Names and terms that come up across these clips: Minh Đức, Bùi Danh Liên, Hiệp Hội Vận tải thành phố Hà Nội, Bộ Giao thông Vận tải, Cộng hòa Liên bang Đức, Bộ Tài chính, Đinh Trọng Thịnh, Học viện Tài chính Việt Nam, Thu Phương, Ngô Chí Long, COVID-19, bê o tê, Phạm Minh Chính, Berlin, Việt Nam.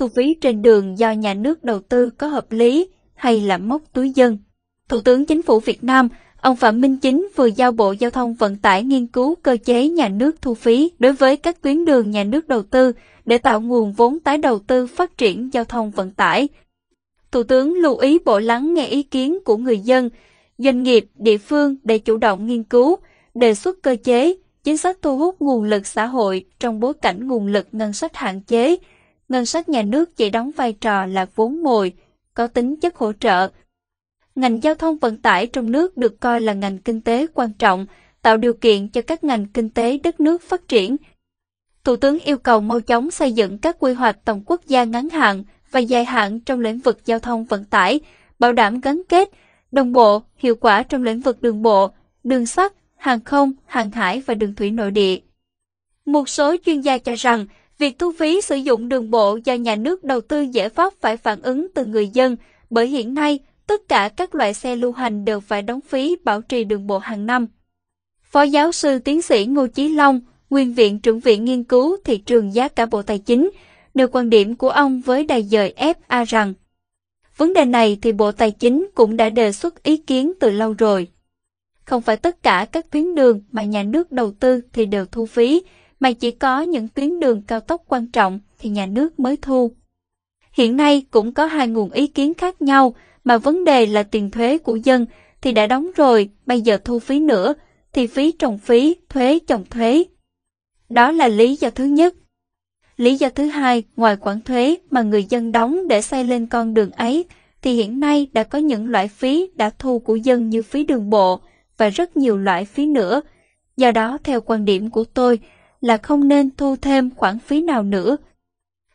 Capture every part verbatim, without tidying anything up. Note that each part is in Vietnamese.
thu phí trên đường do nhà nước đầu tư có hợp lý hay là móc túi dân. Thủ tướng Chính phủ Việt Nam, ông Phạm Minh Chính vừa giao Bộ Giao thông Vận tải nghiên cứu cơ chế nhà nước thu phí đối với các tuyến đường nhà nước đầu tư để tạo nguồn vốn tái đầu tư phát triển giao thông vận tải. Thủ tướng lưu ý Bộ lắng nghe ý kiến của người dân, doanh nghiệp, địa phương để chủ động nghiên cứu, đề xuất cơ chế, chính sách thu hút nguồn lực xã hội trong bối cảnh nguồn lực ngân sách hạn chế. Ngân sách nhà nước chỉ đóng vai trò là vốn mồi, có tính chất hỗ trợ. Ngành giao thông vận tải trong nước được coi là ngành kinh tế quan trọng, tạo điều kiện cho các ngành kinh tế đất nước phát triển. Thủ tướng yêu cầu mau chóng xây dựng các quy hoạch tầm quốc gia ngắn hạn và dài hạn trong lĩnh vực giao thông vận tải, bảo đảm gắn kết, đồng bộ, hiệu quả trong lĩnh vực đường bộ, đường sắt, hàng không, hàng hải và đường thủy nội địa. Một số chuyên gia cho rằng, việc thu phí sử dụng đường bộ do nhà nước đầu tư giải pháp phải phản ứng từ người dân, bởi hiện nay, tất cả các loại xe lưu hành đều phải đóng phí bảo trì đường bộ hàng năm. Phó giáo sư tiến sĩ Ngô Chí Long, nguyên viện trưởng Viện Nghiên cứu Thị trường Giá cả Bộ Tài chính, nêu quan điểm của ông với đài dời ép a rằng vấn đề này thì Bộ Tài chính cũng đã đề xuất ý kiến từ lâu rồi. Không phải tất cả các tuyến đường mà nhà nước đầu tư thì đều thu phí, mà chỉ có những tuyến đường cao tốc quan trọng thì nhà nước mới thu. Hiện nay cũng có hai nguồn ý kiến khác nhau, mà vấn đề là tiền thuế của dân thì đã đóng rồi, bây giờ thu phí nữa thì phí trồng phí, thuế chồng thuế. Đó là lý do thứ nhất. Lý do thứ hai, ngoài khoản thuế mà người dân đóng để xây lên con đường ấy, thì hiện nay đã có những loại phí đã thu của dân như phí đường bộ và rất nhiều loại phí nữa. Do đó, theo quan điểm của tôi là không nên thu thêm khoản phí nào nữa.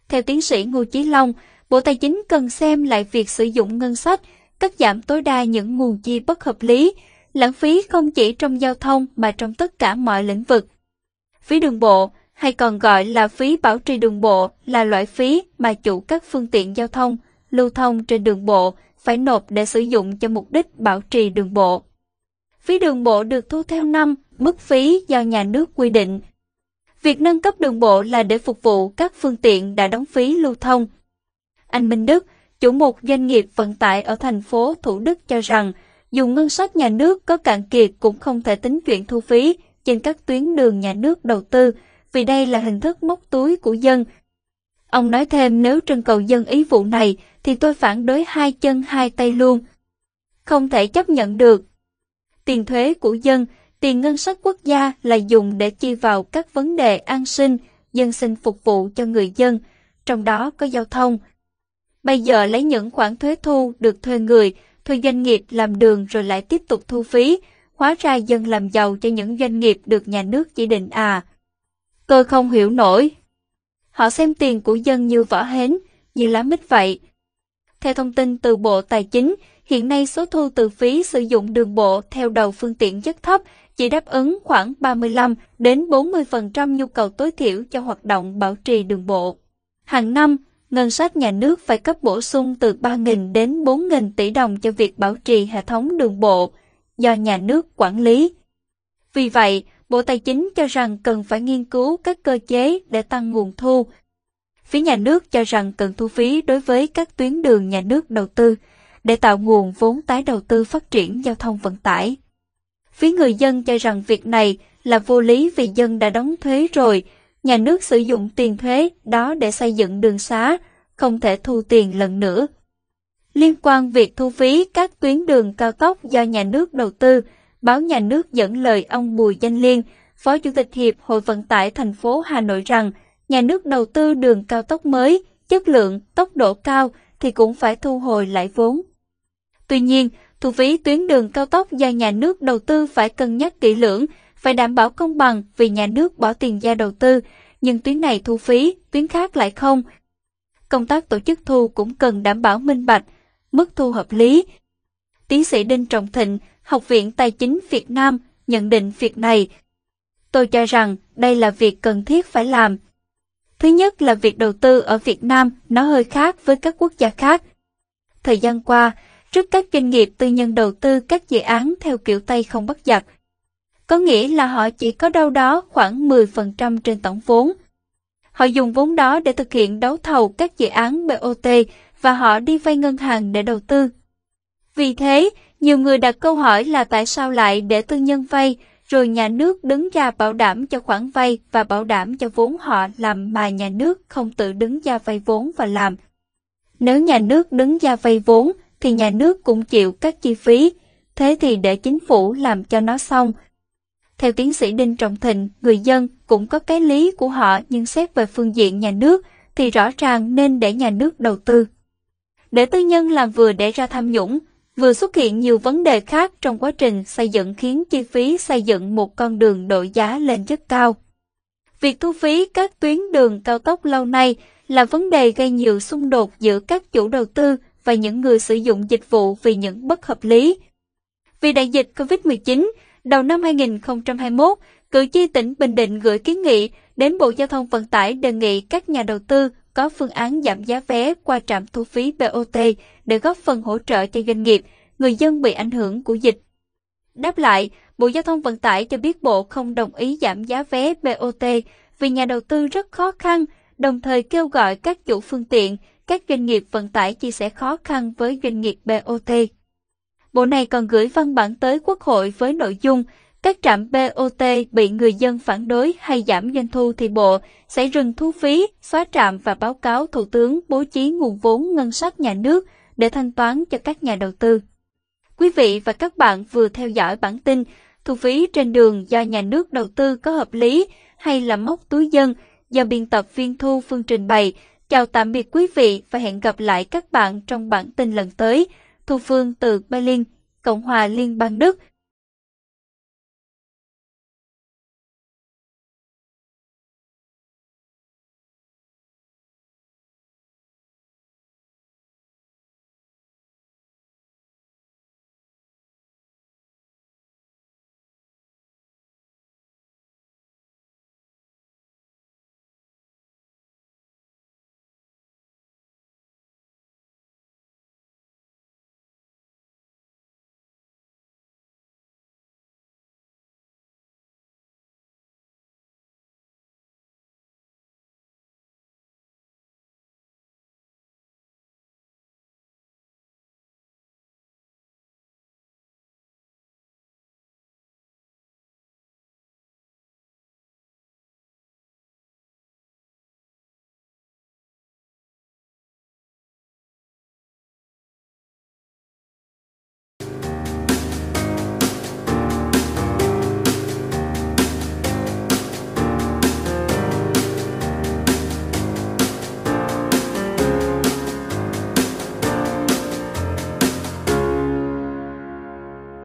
Theo tiến sĩ Ngô Chí Long, Bộ Tài chính cần xem lại việc sử dụng ngân sách, cắt giảm tối đa những nguồn chi bất hợp lý, lãng phí không chỉ trong giao thông mà trong tất cả mọi lĩnh vực. Phí đường bộ, hay còn gọi là phí bảo trì đường bộ, là loại phí mà chủ các phương tiện giao thông, lưu thông trên đường bộ phải nộp để sử dụng cho mục đích bảo trì đường bộ. Phí đường bộ được thu theo năm, mức phí do nhà nước quy định. Việc nâng cấp đường bộ là để phục vụ các phương tiện đã đóng phí lưu thông. Anh Minh Đức, chủ một doanh nghiệp vận tải ở thành phố Thủ Đức cho rằng, dù ngân sách nhà nước có cạn kiệt cũng không thể tính chuyện thu phí trên các tuyến đường nhà nước đầu tư, vì đây là hình thức móc túi của dân. Ông nói thêm, nếu trưng cầu dân ý vụ này thì tôi phản đối hai chân hai tay luôn. Không thể chấp nhận được. Tiền thuế của dân, tiền ngân sách quốc gia là dùng để chi vào các vấn đề an sinh, dân sinh phục vụ cho người dân, trong đó có giao thông. Bây giờ lấy những khoản thuế thu được thuê người, thuê doanh nghiệp làm đường rồi lại tiếp tục thu phí, hóa ra dân làm giàu cho những doanh nghiệp được nhà nước chỉ định à. Tôi không hiểu nổi. Họ xem tiền của dân như vỏ hến, như lá mít vậy. Theo thông tin từ Bộ Tài chính, hiện nay số thu từ phí sử dụng đường bộ theo đầu phương tiện rất thấp, chỉ đáp ứng khoảng ba mươi lăm đến bốn mươi phần trăm nhu cầu tối thiểu cho hoạt động bảo trì đường bộ. Hàng năm, ngân sách nhà nước phải cấp bổ sung từ ba nghìn đến bốn nghìn tỷ đồng cho việc bảo trì hệ thống đường bộ do nhà nước quản lý. Vì vậy, Bộ Tài chính cho rằng cần phải nghiên cứu các cơ chế để tăng nguồn thu. Phía nhà nước cho rằng cần thu phí đối với các tuyến đường nhà nước đầu tư để tạo nguồn vốn tái đầu tư phát triển giao thông vận tải. Phía người dân cho rằng việc này là vô lý vì dân đã đóng thuế rồi, nhà nước sử dụng tiền thuế đó để xây dựng đường xá, không thể thu tiền lần nữa. Liên quan việc thu phí các tuyến đường cao tốc do nhà nước đầu tư, báo Nhà nước dẫn lời ông Bùi Danh Liên, Phó Chủ tịch Hiệp Hội Vận tải thành phố Hà Nội rằng, nhà nước đầu tư đường cao tốc mới, chất lượng, tốc độ cao thì cũng phải thu hồi lại vốn. Tuy nhiên, thu phí tuyến đường cao tốc do nhà nước đầu tư phải cân nhắc kỹ lưỡng, phải đảm bảo công bằng vì nhà nước bỏ tiền ra đầu tư, nhưng tuyến này thu phí, tuyến khác lại không. Công tác tổ chức thu cũng cần đảm bảo minh bạch, mức thu hợp lý. Tiến sĩ Đinh Trọng Thịnh, Học viện Tài chính Việt Nam nhận định việc này. Tôi cho rằng đây là việc cần thiết phải làm. Thứ nhất là việc đầu tư ở Việt Nam nó hơi khác với các quốc gia khác. Thời gian qua, trước các doanh nghiệp tư nhân đầu tư các dự án theo kiểu tay không bắt giặc. Có nghĩa là họ chỉ có đâu đó khoảng mười phần trăm trên tổng vốn. Họ dùng vốn đó để thực hiện đấu thầu các dự án bê o tê và họ đi vay ngân hàng để đầu tư. Vì thế, nhiều người đặt câu hỏi là tại sao lại để tư nhân vay, rồi nhà nước đứng ra bảo đảm cho khoản vay và bảo đảm cho vốn họ làm mà nhà nước không tự đứng ra vay vốn và làm. Nếu nhà nước đứng ra vay vốn thì nhà nước cũng chịu các chi phí, thế thì để chính phủ làm cho nó xong. Theo tiến sĩ Đinh Trọng Thịnh, người dân cũng có cái lý của họ nhưng xét về phương diện nhà nước thì rõ ràng nên để nhà nước đầu tư. Để tư nhân làm vừa để ra tham nhũng, vừa xuất hiện nhiều vấn đề khác trong quá trình xây dựng khiến chi phí xây dựng một con đường đội giá lên rất cao. Việc thu phí các tuyến đường cao tốc lâu nay là vấn đề gây nhiều xung đột giữa các chủ đầu tư và những người sử dụng dịch vụ vì những bất hợp lý. Vì đại dịch covid mười chín, đầu năm hai nghìn không trăm hai mươi mốt, cử tri tỉnh Bình Định gửi kiến nghị đến Bộ Giao thông Vận tải đề nghị các nhà đầu tư có phương án giảm giá vé qua trạm thu phí bê o tê để góp phần hỗ trợ cho doanh nghiệp, người dân bị ảnh hưởng của dịch. Đáp lại, Bộ Giao thông Vận tải cho biết Bộ không đồng ý giảm giá vé bê o tê vì nhà đầu tư rất khó khăn, đồng thời kêu gọi các chủ phương tiện, các doanh nghiệp vận tải chia sẻ khó khăn với doanh nghiệp bê o tê. Bộ này còn gửi văn bản tới Quốc hội với nội dung các trạm bê o tê bị người dân phản đối hay giảm doanh thu thì Bộ sẽ dừng thu phí, xóa trạm và báo cáo Thủ tướng bố trí nguồn vốn ngân sách nhà nước để thanh toán cho các nhà đầu tư. Quý vị và các bạn vừa theo dõi bản tin thu phí trên đường do nhà nước đầu tư có hợp lý hay là móc túi dân do biên tập viên Thu Phương trình bày. Chào tạm biệt quý vị và hẹn gặp lại các bạn trong bản tin lần tới. Thu Phương từ Berlin, Cộng hòa Liên bang Đức.